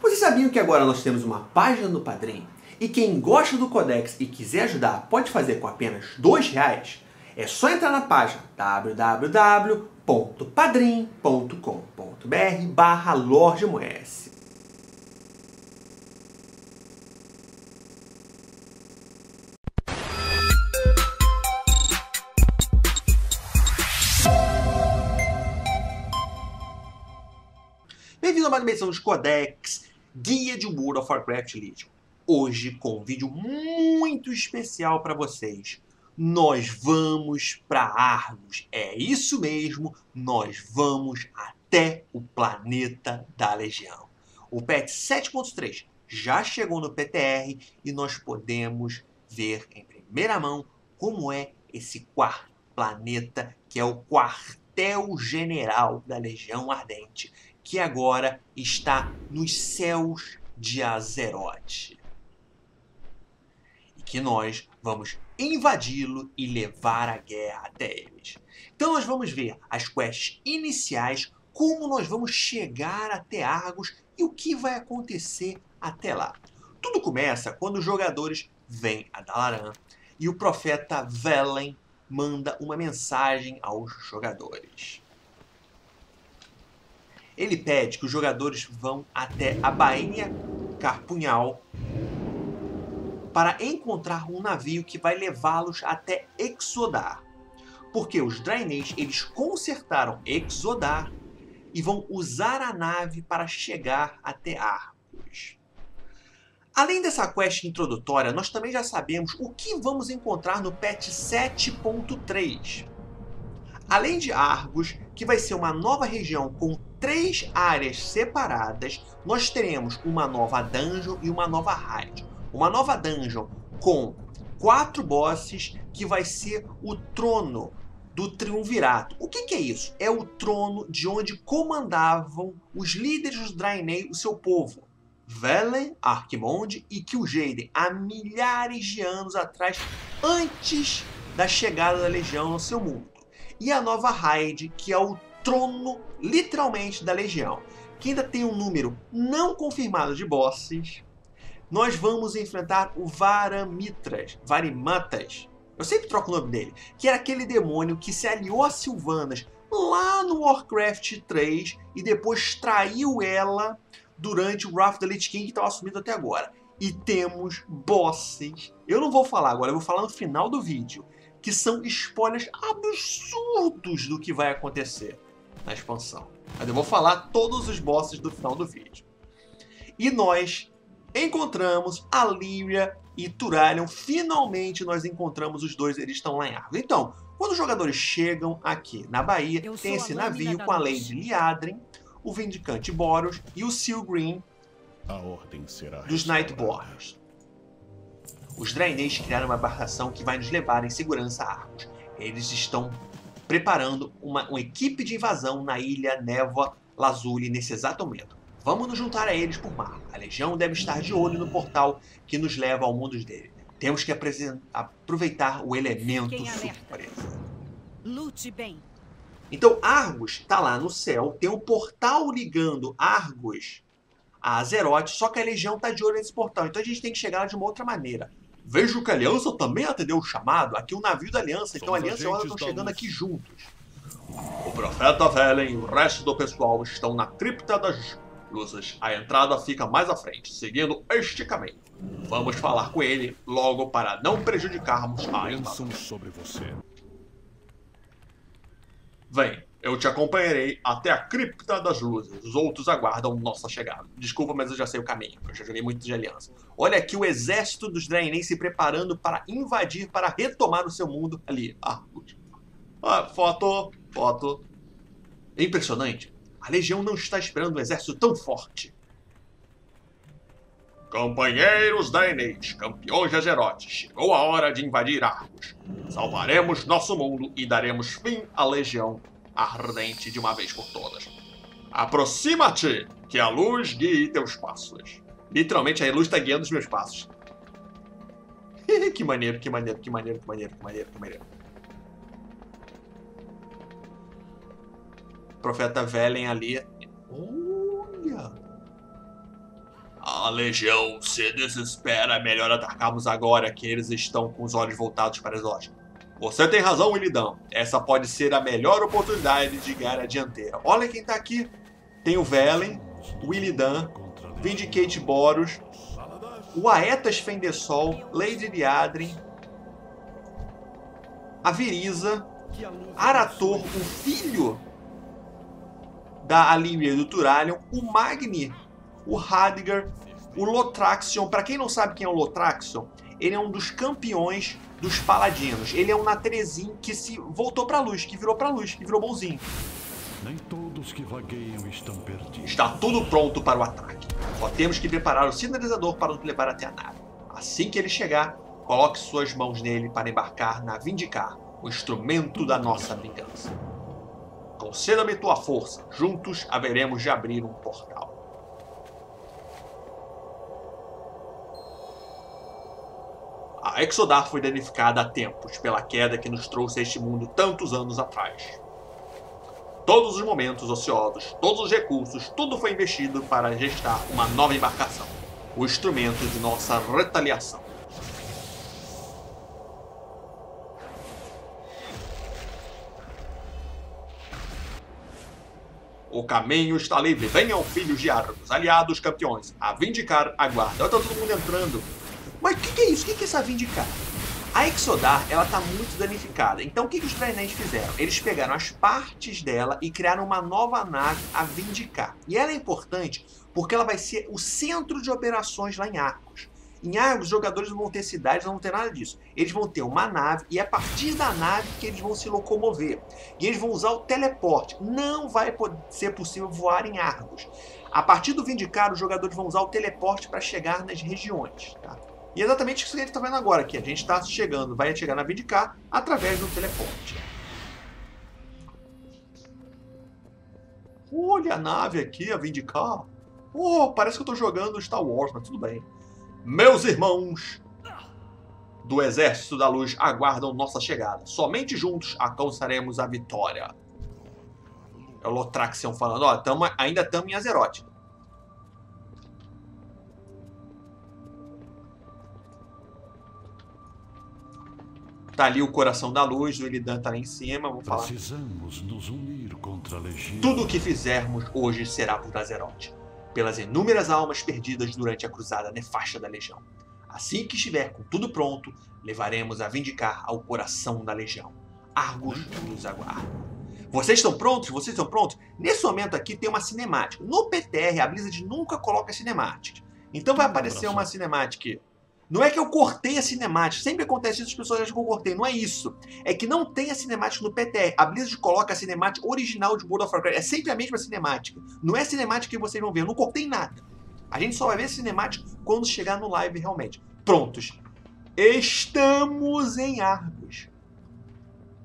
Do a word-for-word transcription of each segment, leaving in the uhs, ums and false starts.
Vocês sabiam que agora nós temos uma página no Padrim? E quem gosta do Codex e quiser ajudar pode fazer com apenas dois reais? É só entrar na página www.padrim.com.br barra Lordmons. Bem-vindo a mais uma edição de Codex, Guia de World of Warcraft Legion. Hoje com um vídeo muito especial para vocês. Nós vamos para Argus, é isso mesmo, nós vamos até o planeta da Legião. O patch sete ponto três já chegou no P T R e nós podemos ver em primeira mão como é esse quarto planeta, que é o quartel-general da Legião Ardente, que agora está nos céus de Azeroth. E que nós vamos invadi-lo e levar a guerra até eles. Então nós vamos ver as quests iniciais, como nós vamos chegar até Argus e o que vai acontecer até lá. Tudo começa quando os jogadores vêm a Dalaran e o profeta Velen manda uma mensagem aos jogadores. Ele pede que os jogadores vão até a Bainha Carpunhal para encontrar um navio que vai levá-los até Exodar, porque os Draeneis, eles consertaram Exodar e vão usar a nave para chegar até Argus. Além dessa quest introdutória, nós também já sabemos o que vamos encontrar no patch sete ponto três. Além de Argus, que vai ser uma nova região com três áreas separadas, nós teremos uma nova dungeon e uma nova raid. Uma nova dungeon com quatro bosses, que vai ser o trono do Triunvirato. O que que é isso? É o trono de onde comandavam os líderes dos Draenei, o seu povo. Velen, Archimonde e Kil'jaeden, há milhares de anos atrás, antes da chegada da Legião no seu mundo. E a nova raid, que é o trono, literalmente, da Legião, que ainda tem um número não confirmado de bosses. Nós vamos enfrentar o Varimathras, Varimathras, eu sempre troco o nome dele, que era aquele demônio que se aliou a Silvanas lá no Warcraft três e depois traiu ela durante o Wrath of the Lich King, que estava assumido até agora. E temos bosses, eu não vou falar agora, eu vou falar no final do vídeo, que são spoilers absurdos do que vai acontecer na expansão. Mas eu vou falar todos os bosses do final do vídeo. E nós encontramos a Lyria e Turalyon, finalmente nós encontramos os dois, eles estão lá em Argus. Então, quando os jogadores chegam aqui na Bahia, eu tem esse navio com a Lady Liadrin, o Vindicante Boros e o Seal Green a ordem será dos Nightborns. Os Draeneis criaram uma embarcação que vai nos levar em segurança a Argus. Eles estão preparando uma, uma equipe de invasão na ilha Névoa Lazuli nesse exato momento. Vamos nos juntar a eles por mar. A Legião deve estar de olho no portal que nos leva ao mundo dele. Temos que aproveitar o elemento surpresa. Lute bem. Então Argus está lá no céu, tem um portal ligando Argus a Azeroth, só que a Legião está de olho nesse portal, então a gente tem que chegar lá de uma outra maneira. Vejo que a Aliança também atendeu o chamado, aqui o navio da Aliança, então a Aliança e ela estão chegando aqui juntos. O Profeta Velen e o resto do pessoal estão na Cripta das Luzes, a entrada fica mais à frente, seguindo este caminho. Vamos falar com ele logo para não prejudicarmos a Aliança. Sobre você. Vem, eu te acompanharei até a Cripta das Luzes, os outros aguardam nossa chegada. Desculpa, mas eu já sei o caminho, eu já joguei muito de Aliança. Olha aqui o exército dos Draenei se preparando para invadir, para retomar o seu mundo ali. Ah, Ah, foto, foto. É impressionante. A Legião não está esperando um exército tão forte. Companheiros Draeneis, campeões de Azeroth, chegou a hora de invadir Argus. Salvaremos nosso mundo e daremos fim à Legião Ardente de uma vez por todas. Aproxima-te, que a luz guie teus passos. Literalmente, a luz está guiando os meus passos. Que maneiro, que maneiro, que maneiro, que maneiro, que maneiro, que maneiro. Profeta Velen ali. Olha! A legião se desespera, é melhor atacarmos agora que eles estão com os olhos voltados para Exodar. Você tem razão, Illidan. Essa pode ser a melhor oportunidade de ganhar a dianteira. Olha quem tá aqui. Tem o Velen, o Illidan, Vindicate Boros, o Aetas Fendessol, Lady Liadrin, a Viriza, Arator, o filho da Lyria e do Turalyon, o Magni, o Hadgar, o Lothraxion. Para quem não sabe quem é o Lothraxion, ele é um dos campeões dos paladinos. Ele é um natrezim que se voltou para a luz, que virou para a luz, que virou bonzinho. Nem todos que vagueiam estão perdidos. Está tudo pronto para o ataque. Só temos que preparar o sinalizador para nos levar até a nave. Assim que ele chegar, coloque suas mãos nele para embarcar na Vindicar, o instrumento da nossa vingança. Conceda-me tua força. Juntos haveremos de abrir um portal. A Exodar foi danificada há tempos pela queda que nos trouxe a este mundo tantos anos atrás. Todos os momentos ociosos, todos os recursos, tudo foi investido para gestar uma nova embarcação, o instrumento de nossa retaliação. O caminho está livre. Venham, filhos de Argus, aliados, campeões. A Vindicar aguarda. Olha, tá todo mundo entrando. Mas o que, que é isso? O que, que é essa Vindicar? A Exodar, ela tá muito danificada. Então o que, que os Draeneis fizeram? Eles pegaram as partes dela e criaram uma nova nave, a Vindicar. E ela é importante porque ela vai ser o centro de operações lá em Argus. Em Argus, os jogadores não vão ter cidades, não vão ter nada disso. Eles vão ter uma nave e é a partir da nave que eles vão se locomover. E eles vão usar o teleporte. Não vai ser possível voar em Argus. A partir do Vindicar, os jogadores vão usar o teleporte para chegar nas regiões, tá? E é exatamente isso que a gente está vendo agora aqui. A gente está chegando, vai chegar na Vindicar através do teleporte. Olha a nave aqui, a Vindicar. Oh, parece que eu estou jogando Star Wars, mas tudo bem. Meus irmãos do Exército da Luz aguardam nossa chegada. Somente juntos alcançaremos a vitória. É o Lothraxion falando, ó, tamo, ainda estamos em Azeroth. Tá ali o coração da luz, o Illidan tá lá em cima, vamos falar. Precisamos nos unir contra a legião. Tudo o que fizermos hoje será por Azeroth, pelas inúmeras almas perdidas durante a cruzada nefasta da legião. Assim que estiver com tudo pronto, levaremos a Vindicar ao coração da legião. Argus nos aguarda. Vocês estão prontos? Vocês estão prontos? Nesse momento aqui tem uma cinemática. No P T R, a Blizzard nunca coloca cinemática. Então vai aparecer uma cinemática. Não é que eu cortei a cinemática. Sempre acontece isso, as pessoas acham que eu cortei. Não é isso. É que não tem a cinemática no P T R. A Blizzard coloca a cinemática original de World of Warcraft. É sempre a mesma cinemática. Não é a cinemática que vocês vão ver. Eu não cortei nada. A gente só vai ver a cinemática quando chegar no live realmente. Prontos. Estamos em Argus.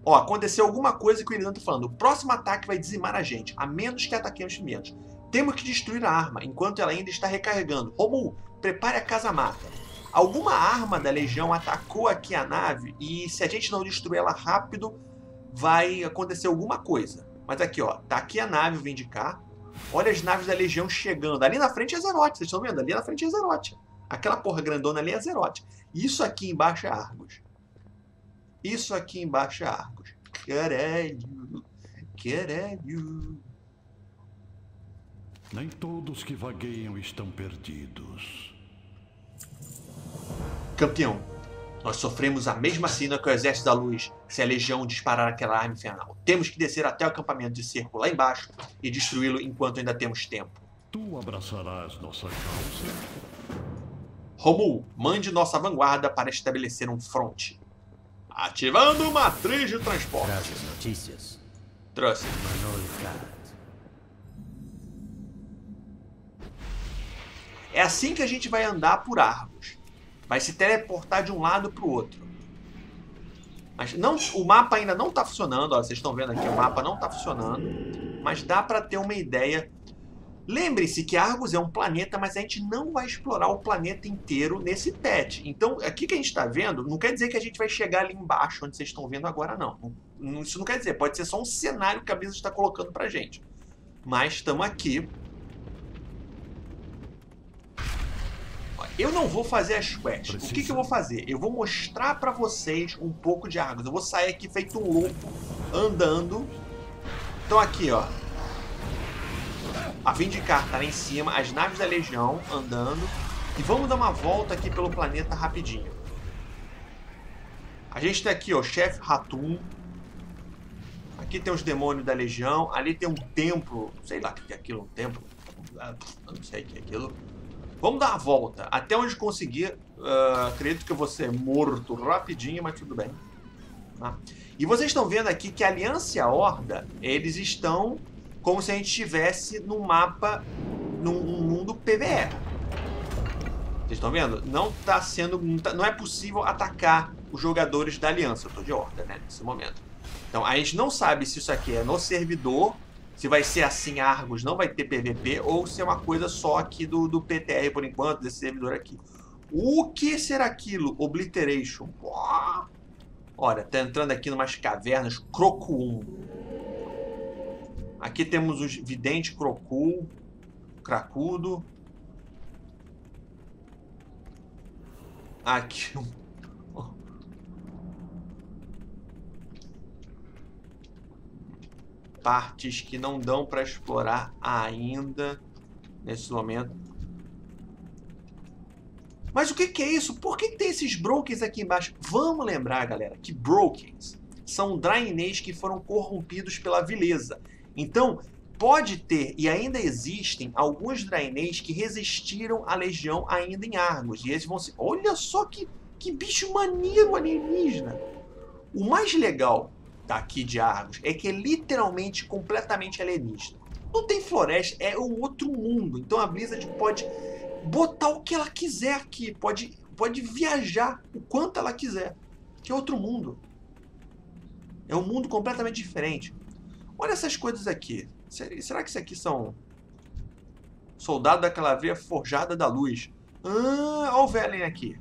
Ó, aconteceu alguma coisa que o Illidan tá falando. O próximo ataque vai dizimar a gente. A menos que ataquemos primeiro. Temos que destruir a arma enquanto ela ainda está recarregando. Romulo, prepare a casa-mata. Alguma arma da legião atacou aqui a nave e se a gente não destruir ela rápido, vai acontecer alguma coisa. Mas aqui, ó, tá aqui a nave, vem de cá. Olha as naves da legião chegando. Ali na frente é Azeroth, vocês estão vendo? Ali na frente é Azeroth. Aquela porra grandona ali é Azeroth. Isso aqui embaixo é Argus. Isso aqui embaixo é Argus. Caralho, caralho. Nem todos que vagueiam estão perdidos. Campeão, nós sofremos a mesma sina que o Exército da Luz se a legião disparar aquela arma infernal. Temos que descer até o acampamento de cerco lá embaixo e destruí-lo enquanto ainda temos tempo. Tu abraçarás nossa causa. Romul, mande nossa vanguarda para estabelecer um fronte. Ativando matriz de transporte. Traz as notícias. Trouxe. É assim que a gente vai andar por Argus. Vai se teleportar de um lado para o outro. Mas não, o mapa ainda não está funcionando. Ó, vocês estão vendo aqui, o mapa não está funcionando. Mas dá para ter uma ideia. Lembre-se que Argus é um planeta, mas a gente não vai explorar o planeta inteiro nesse patch. Então, aqui que a gente está vendo, não quer dizer que a gente vai chegar ali embaixo, onde vocês estão vendo agora, não. Isso não quer dizer. Pode ser só um cenário que a Blizzard está colocando para a gente. Mas estamos aqui. Eu não vou fazer as quests. Preciso. O que, que eu vou fazer? Eu vou mostrar pra vocês um pouco de Argus. Eu vou sair aqui feito um louco, andando. Então aqui, ó. A Vindicar tá lá em cima, as naves da Legião andando. E vamos dar uma volta aqui pelo planeta rapidinho. A gente tem aqui, ó, o chefe Ratum. Aqui tem os demônios da Legião. Ali tem um templo. Sei lá o que é aquilo, um templo. Eu não sei o que é aquilo. Vamos dar uma volta. Até onde conseguir. Uh, acredito que eu vou ser morto rapidinho, mas tudo bem. Tá? E vocês estão vendo aqui que a Aliança e a Horda, eles estão como se a gente estivesse num mapa, num, num mundo P V E. Vocês estão vendo? Não tá sendo, não, tá, não é possível atacar os jogadores da Aliança. Eu tô de Horda, né, nesse momento. Então, a gente não sabe se isso aqui é no servidor, se vai ser assim Argus, não vai ter P V P, ou se é uma coisa só aqui do, do P T R, por enquanto, desse servidor aqui. O que será aquilo? Obliteration. Oh! Olha, tá entrando aqui em umas cavernas. Crocum. Aqui temos os vidente Crocum, Cracudo. Aqui um... partes que não dão para explorar ainda nesse momento. Mas o que, que é isso? Por que, que tem esses Brokens aqui embaixo? Vamos lembrar, galera, que Brokens são Draeneis que foram corrompidos pela vileza. Então, pode ter, e ainda existem, alguns Draeneis que resistiram à Legião ainda em Argus. E eles vão se... Olha só que, que bicho maneiro alienígena! O mais legal... daqui de Argus, é que é literalmente completamente alienígena. Não tem floresta, é um outro mundo. Então a Blizzard pode botar o que ela quiser aqui, pode, pode viajar o quanto ela quiser. Que é outro mundo. É um mundo completamente diferente. Olha essas coisas aqui. Será que isso aqui são... soldado da Calavria Forjada da Luz. Ah, olha o Velen aqui.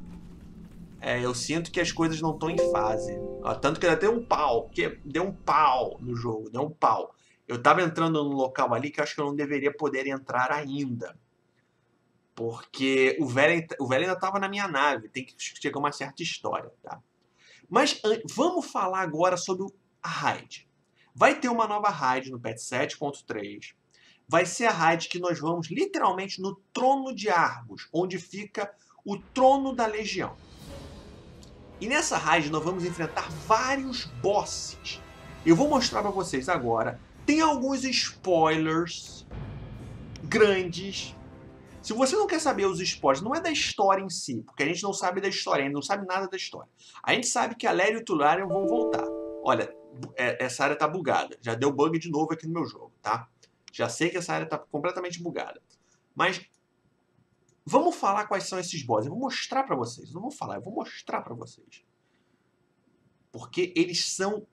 É, eu sinto que as coisas não estão em fase. Tanto que deu um pau, que deu um pau no jogo, deu um pau. Eu tava entrando num local ali que eu acho que eu não deveria poder entrar ainda. Porque o velho, o velho ainda tava na minha nave, tem que chegar uma certa história, tá? Mas vamos falar agora sobre a raid. Vai ter uma nova raid no patch sete ponto três. Vai ser a raid que nós vamos literalmente no trono de Argus, onde fica o trono da Legião. E nessa raid nós vamos enfrentar vários bosses. Eu vou mostrar pra vocês agora. Tem alguns spoilers grandes. Se você não quer saber os spoilers, não é da história em si, porque a gente não sabe da história, a gente não sabe nada da história. A gente sabe que a Lyria e o Turalyon vão voltar. Olha, essa área tá bugada. Já deu bug de novo aqui no meu jogo, tá? Já sei que essa área tá completamente bugada. Mas... vamos falar quais são esses bosses. Eu vou mostrar pra vocês. Não vou falar, eu vou mostrar pra vocês. Porque eles são...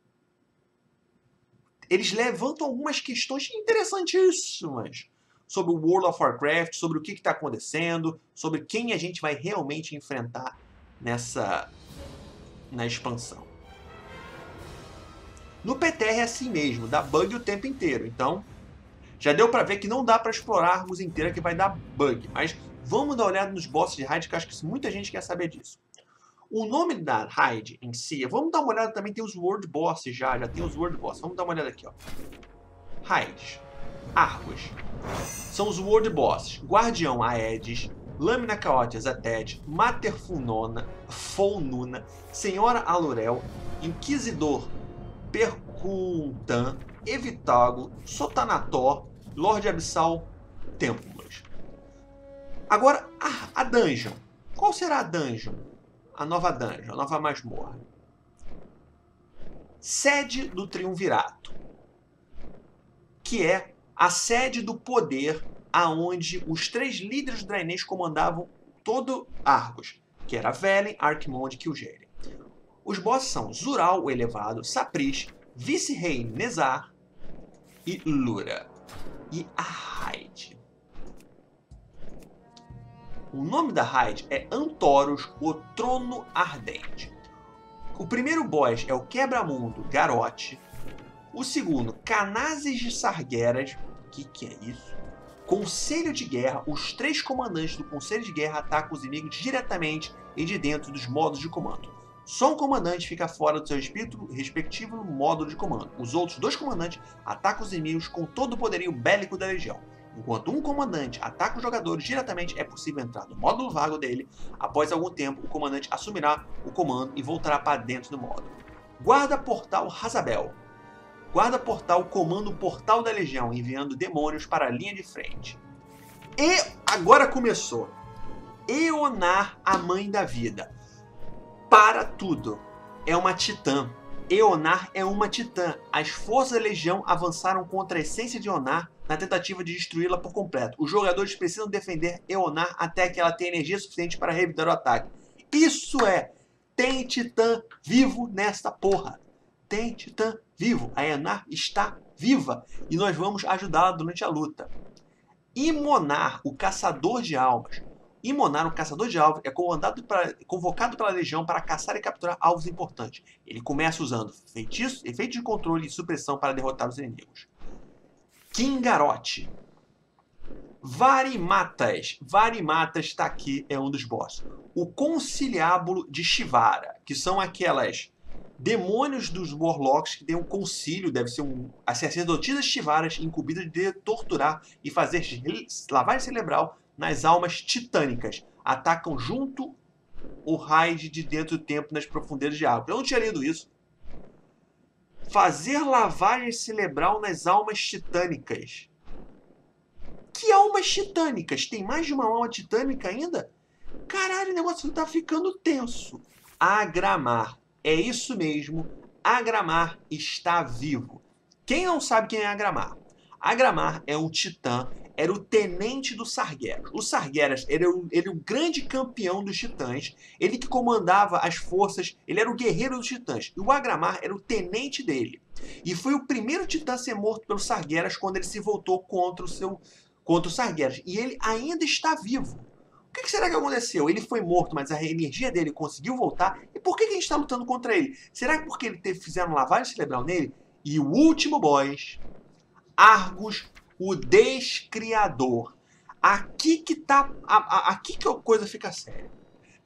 eles levantam algumas questões interessantíssimas sobre o World of Warcraft, sobre o que está acontecendo, sobre quem a gente vai realmente enfrentar nessa... na expansão. No P T R é assim mesmo, dá bug o tempo inteiro. Então, já deu pra ver que não dá pra explorar a Argus inteira, que vai dar bug, mas... vamos dar uma olhada nos bosses de raid, que acho que muita gente quer saber disso. O nome da raid em si, vamos dar uma olhada também, tem os World Bosses já, já tem os World Bosses. Vamos dar uma olhada aqui, ó. Raids, Argus, são os World Bosses. Guardião, Aedes, Lâmina Caótica, Zated, Mater Funona, Fonuna, Senhora Alurel, Inquisidor, Percuntan, Evitago, Sotanator, Lorde Abissal, Templo. Agora, a, a dungeon. Qual será a dungeon? A nova dungeon, a nova masmorra. Sede do Triunvirato. Que é a sede do poder aonde os três líderes Draeneis comandavam todo Argus. Que era Velen, Archimonde e Kil'jaeden. Os bosses são Zural, o Elevado, Sapris, Vice-Rei Nezar e Lura. E a raid. O nome da raid é Antorus, o Trono Ardente. O primeiro boss é o Quebra-Mundo, Garrote. O segundo, Canazes de Sargeras. O que, que é isso? Conselho de Guerra, os três comandantes do Conselho de Guerra atacam os inimigos diretamente e de dentro dos modos de comando. Só um comandante fica fora do seu respectivo módulo de comando. Os outros dois comandantes atacam os inimigos com todo o poderio bélico da legião. Enquanto um comandante ataca os jogadores diretamente, é possível entrar no módulo vago dele. Após algum tempo, o comandante assumirá o comando e voltará para dentro do módulo. Guarda Portal Hazabel. Guarda Portal comanda o Portal da Legião, enviando demônios para a linha de frente. E agora começou. Eonar, a Mãe da Vida. Para tudo. É uma titã. Eonar é uma titã. As forças da Legião avançaram contra a essência de Eonar na tentativa de destruí-la por completo. Os jogadores precisam defender Eonar até que ela tenha energia suficiente para revidar o ataque. Isso é! Tem titã vivo nesta porra. Tem titã vivo. A Eonar está viva e nós vamos ajudá-la durante a luta. Imonar, o Caçador de Almas. Imonar, o Caçador de Almas, é pra, convocado pela Legião para caçar e capturar alvos importantes. Ele começa usando feitiços, efeitos de controle e supressão para derrotar os inimigos. Kingarote. Varimathras. Varimathras está aqui, é um dos bosses. O Conciliábulo de Shivarra, que são aquelas demônios dos Warlocks que tem um concílio, deve ser um, as sacerdotisas Shivarras incumbidas de torturar e fazer lavagem cerebral nas almas titânicas. Atacam junto o raid de dentro do tempo nas profundezas de árvore. Eu não tinha lido isso. Fazer lavagem cerebral nas almas titânicas. Que almas titânicas? Tem mais de uma alma titânica ainda? Caralho, o negócio tá ficando tenso. Aggramar. É isso mesmo. Aggramar está vivo. Quem não sabe quem é Aggramar? Aggramar é um titã. Era o tenente do Sargeras. O Sargeras era o, ele, o grande campeão dos titãs. Ele que comandava as forças. Ele era o guerreiro dos titãs. E o Aggramar era o tenente dele. E foi o primeiro titã a ser morto pelo Sargeras quando ele se voltou contra o, seu, contra o Sargeras. E ele ainda está vivo. O que, que será que aconteceu? Ele foi morto, mas a energia dele conseguiu voltar. E por que, que a gente está lutando contra ele? Será que porque ele teve, fizeram lavagem cerebral nele? E o último boss, Argus, o Descriador. Aqui que tá, a, a, aqui que a coisa fica séria.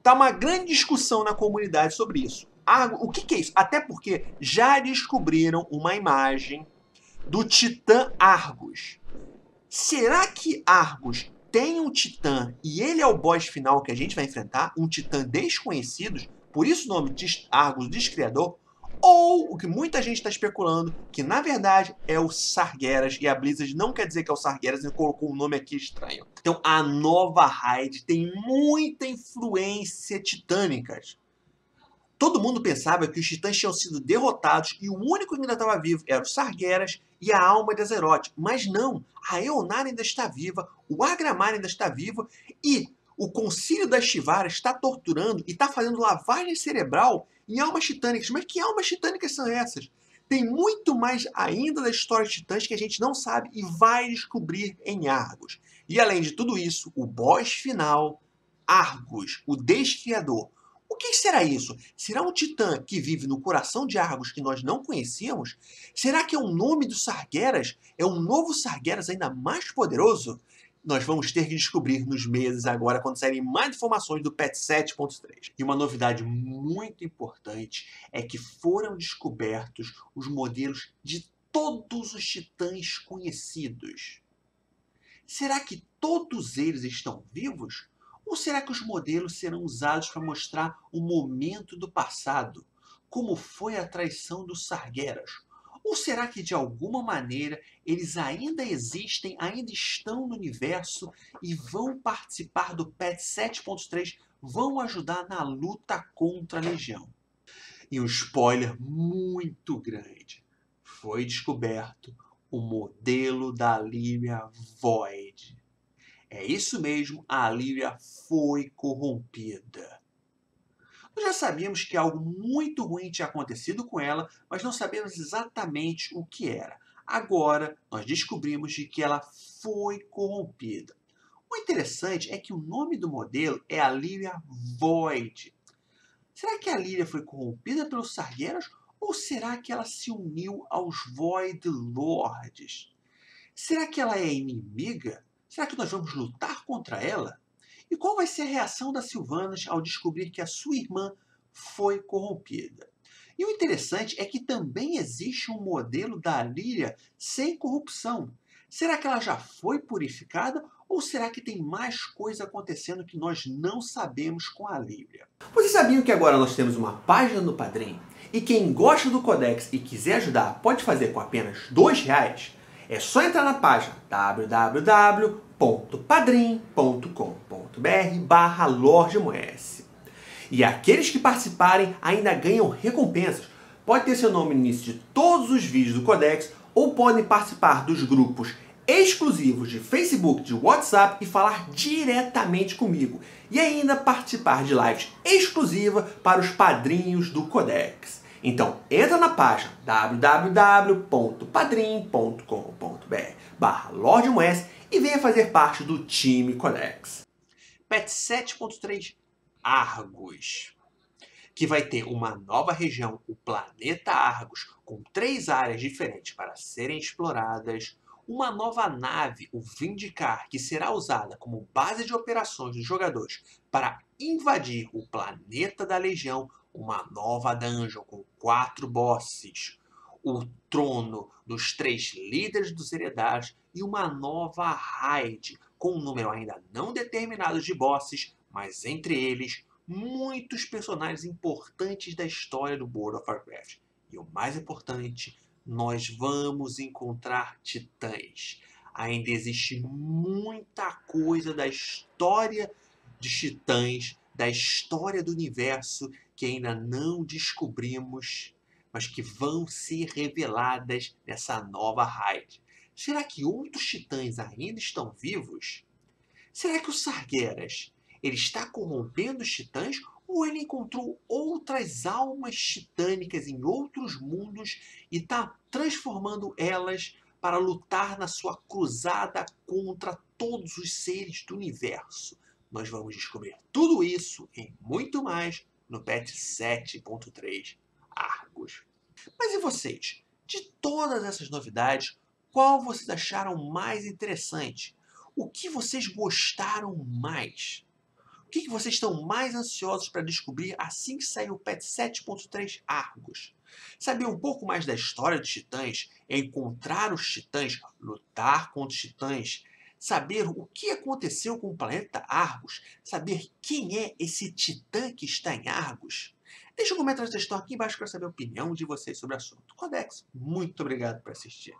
Tá uma grande discussão na comunidade sobre isso. Argus, o que, que é isso? Até porque já descobriram uma imagem do titã Argus. Será que Argus tem um titã e ele é o boss final que a gente vai enfrentar? Um titã desconhecido, por isso o nome de Argus Descriador? Ou o que muita gente está especulando, que na verdade é o Sargeras, e a Blizzard não quer dizer que é o Sargeras, ele colocou um nome aqui estranho. Então a nova raid tem muita influência titânica. Todo mundo pensava que os titãs tinham sido derrotados e o único que ainda estava vivo era o Sargeras e a alma de Azeroth. Mas não, a Eonar ainda está viva, o Aggramar ainda está vivo e o Concílio das Shivarras está torturando e está fazendo lavagem cerebral em almas titânicas. Mas que almas titânicas são essas? Tem muito mais ainda da história de titãs que a gente não sabe e vai descobrir em Argus. E além de tudo isso, o boss final, Argus, o Descriador. O que será isso? Será um titã que vive no coração de Argus que nós não conhecíamos? Será que é um nome do Sargeras? É um novo Sargeras ainda mais poderoso? Nós vamos ter que descobrir nos meses agora, quando saírem mais informações do patch sete ponto três. E uma novidade muito importante é que foram descobertos os modelos de todos os titãs conhecidos. Será que todos eles estão vivos? Ou será que os modelos serão usados para mostrar o momento do passado? Como foi a traição dos Sargeras? Ou será que, de alguma maneira, eles ainda existem, ainda estão no universo e vão participar do patch sete ponto três, vão ajudar na luta contra a Legião? E um spoiler muito grande. Foi descoberto o modelo da Líria Void. É isso mesmo, a Líria foi corrompida. Nós já sabíamos que algo muito ruim tinha acontecido com ela, mas não sabíamos exatamente o que era. Agora, nós descobrimos de que ela foi corrompida. O interessante é que o nome do modelo é a Líria Void. Será que a Líria foi corrompida pelos Sargeras? Ou será que ela se uniu aos Void Lords? Será que ela é inimiga? Será que nós vamos lutar contra ela? E qual vai ser a reação das Silvanas ao descobrir que a sua irmã foi corrompida? E o interessante é que também existe um modelo da Lyria sem corrupção. Será que ela já foi purificada ou será que tem mais coisa acontecendo que nós não sabemos com a Lyria? Vocês sabiam que agora nós temos uma página no Padrim? E quem gosta do Codex e quiser ajudar pode fazer com apenas dois reais? É só entrar na página w w w ponto padrim ponto com ponto br barra lordmons. E aqueles que participarem ainda ganham recompensas. Pode ter seu nome no início de todos os vídeos do Codex ou podem participar dos grupos exclusivos de Facebook, de WhatsApp e falar diretamente comigo. E ainda participar de lives exclusivas para os padrinhos do Codex. Então, entra na página w w w ponto padrim ponto com ponto br barra lordmons e venha fazer parte do time Codex. Patch sete ponto três Argus, que vai ter uma nova região, o planeta Argus, com três áreas diferentes para serem exploradas, uma nova nave, o Vindicar, que será usada como base de operações dos jogadores para invadir o planeta da Legião, uma nova dungeon com quatro bosses, o trono dos três líderes dos heredários e uma nova raid, com um número ainda não determinado de bosses, mas entre eles, muitos personagens importantes da história do World of Warcraft. E o mais importante, nós vamos encontrar titãs. Ainda existe muita coisa da história de titãs, da história do universo, que ainda não descobrimos, mas que vão ser reveladas nessa nova raid. Será que outros titãs ainda estão vivos? Será que os Sargeras, ele está corrompendo os titãs ou ele encontrou outras almas titânicas em outros mundos e está transformando elas para lutar na sua cruzada contra todos os seres do universo? Nós vamos descobrir tudo isso e muito mais no patch sete ponto três Argus. Mas e vocês? De todas essas novidades, qual vocês acharam mais interessante? O que vocês gostaram mais? O que vocês estão mais ansiosos para descobrir assim que sair o patch sete ponto três Argus? Saber um pouco mais da história dos titãs, encontrar os titãs, lutar contra os titãs, saber o que aconteceu com o planeta Argus, saber quem é esse titã que está em Argus? Deixa um comentário de textão aqui embaixo para saber a opinião de vocês sobre o assunto. Codex, muito obrigado por assistir.